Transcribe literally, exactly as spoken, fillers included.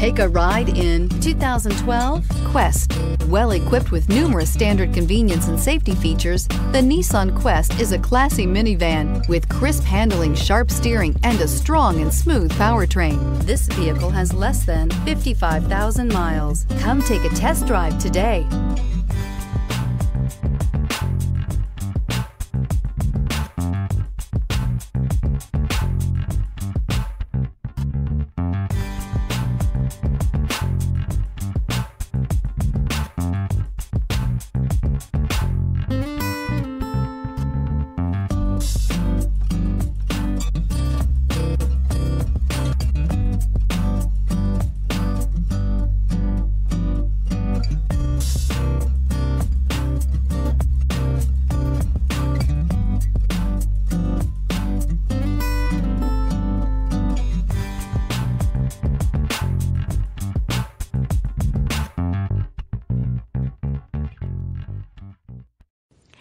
Take a ride in two thousand twelve Quest. Well equipped with numerous standard convenience and safety features, the Nissan Quest is a classy minivan with crisp handling, sharp steering, and a strong and smooth powertrain. This vehicle has less than fifty-five thousand miles. Come take a test drive today.